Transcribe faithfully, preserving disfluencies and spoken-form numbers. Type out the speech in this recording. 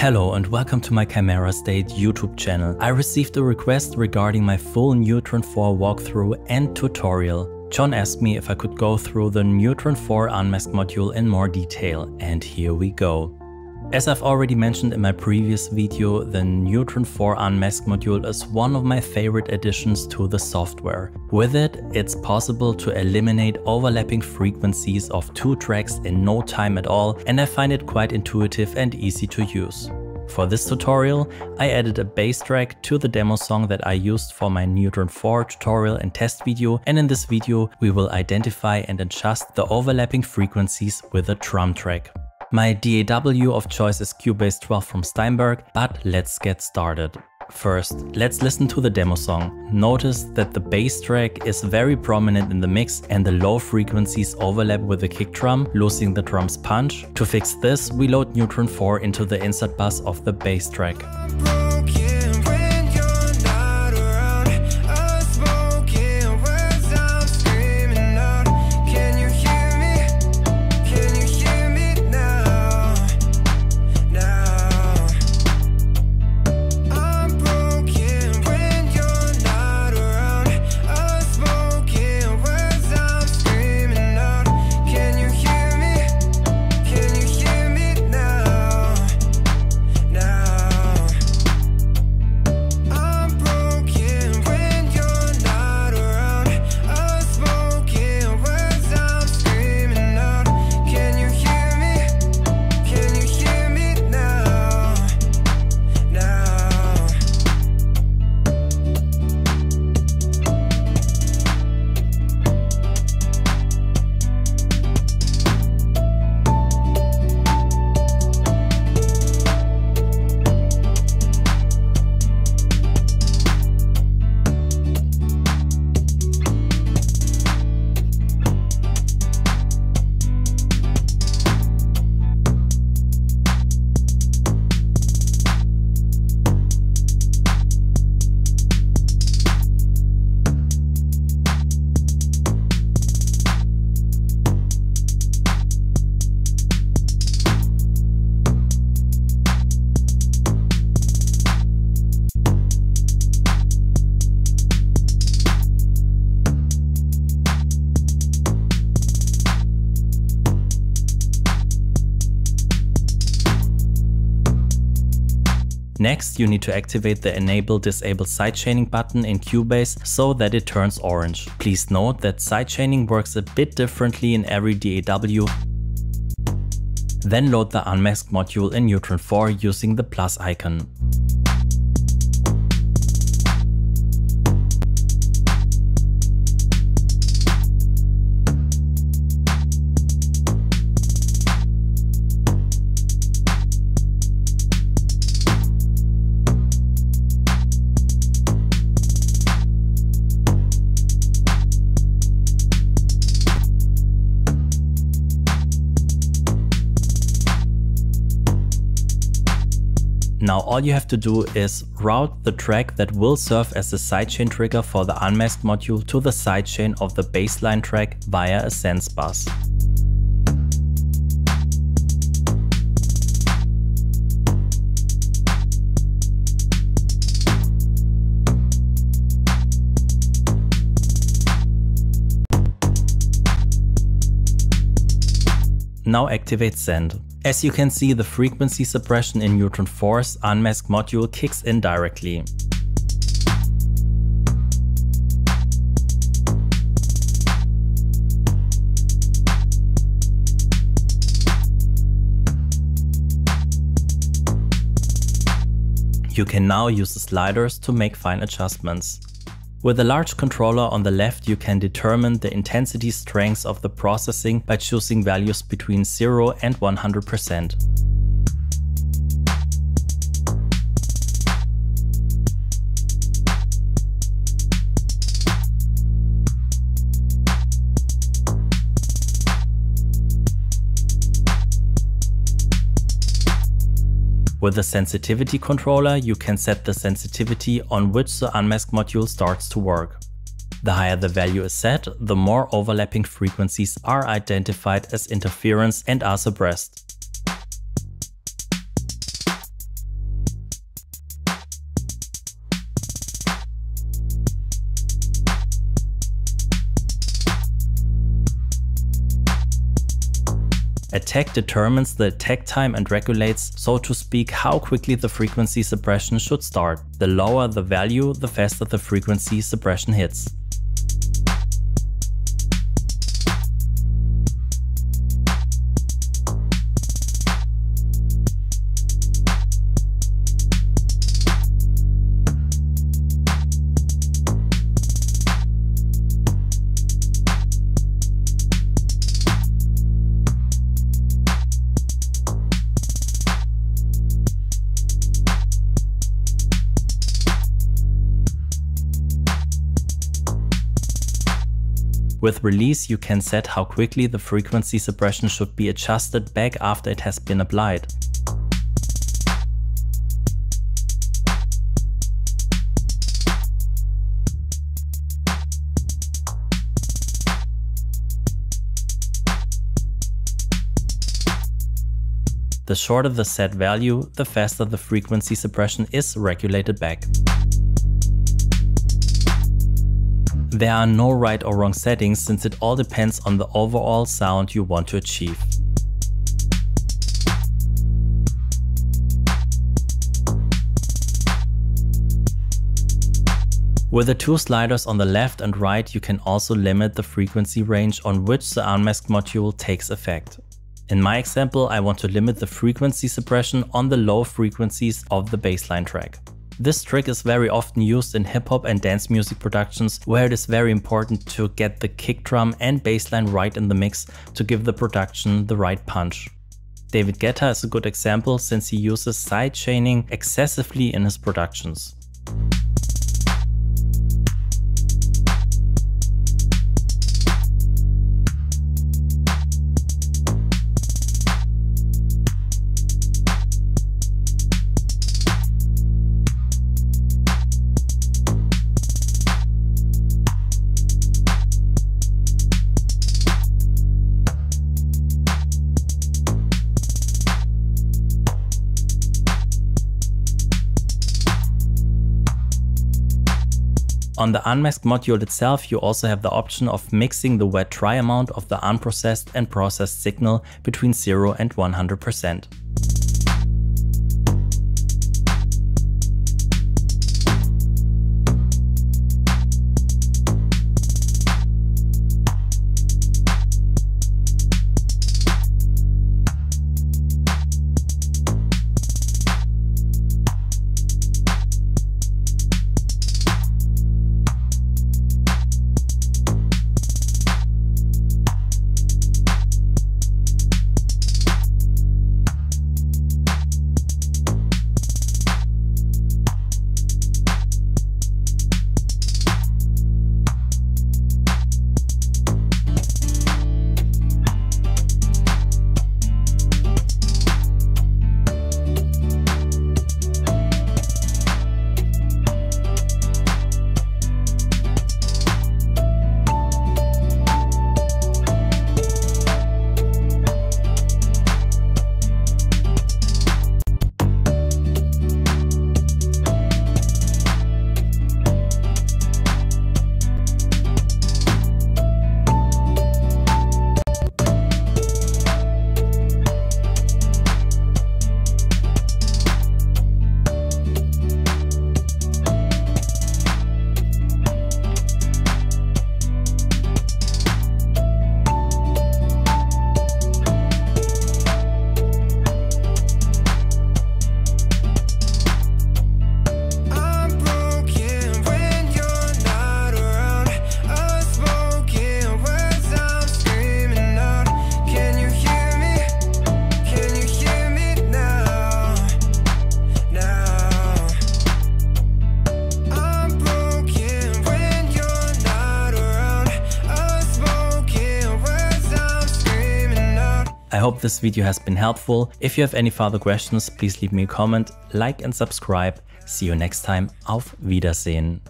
Hello and welcome to my Chimera State YouTube channel. I received a request regarding my full Neutron four walkthrough and tutorial. John asked me if I could go through the Neutron four Unmask module in more detail, and here we go. As I've already mentioned in my previous video, the Neutron four Unmask module is one of my favorite additions to the software. With it, it's possible to eliminate overlapping frequencies of two tracks in no time at all, and I find it quite intuitive and easy to use. For this tutorial, I added a bass track to the demo song that I used for my Neutron four tutorial and test video, and in this video we will identify and adjust the overlapping frequencies with a drum track. My D A W of choice is Cubase twelve from Steinberg, but let's get started. First, let's listen to the demo song. Notice that the bass track is very prominent in the mix and the low frequencies overlap with the kick drum, losing the drum's punch. To fix this, we load Neutron four into the insert bus of the bass track. Next, you need to activate the Enable-Disable Sidechaining button in Cubase so that it turns orange. Please note that sidechaining works a bit differently in every D A W. Then load the Unmask module in Neutron four using the plus icon. Now all you have to do is route the track that will serve as the sidechain trigger for the Unmask module to the sidechain of the baseline track via a sense bus. Now activate send. As you can see, the frequency suppression in Neutron four's Unmask module kicks in directly. You can now use the sliders to make fine adjustments. With a large controller on the left, you can determine the intensity strengths of the processing by choosing values between zero and one hundred percent. With the sensitivity controller, you can set the sensitivity on which the Unmask module starts to work. The higher the value is set, the more overlapping frequencies are identified as interference and are suppressed. Attack determines the attack time and regulates, so to speak, how quickly the frequency suppression should start. The lower the value, the faster the frequency suppression hits. With release, you can set how quickly the frequency suppression should be adjusted back after it has been applied. The shorter the set value, the faster the frequency suppression is regulated back. There are no right or wrong settings, since it all depends on the overall sound you want to achieve. With the two sliders on the left and right, you can also limit the frequency range on which the Unmask module takes effect. In my example, I want to limit the frequency suppression on the low frequencies of the bassline track. This trick is very often used in hip-hop and dance music productions, where it is very important to get the kick drum and bass line right in the mix to give the production the right punch. David Guetta is a good example, since he uses sidechaining excessively in his productions. On the Unmask module itself, you also have the option of mixing the wet-dry amount of the unprocessed and processed signal between zero and one hundred percent. I hope this video has been helpful. If you have any further questions, please leave me a comment, like and subscribe. See you next time. Auf Wiedersehen.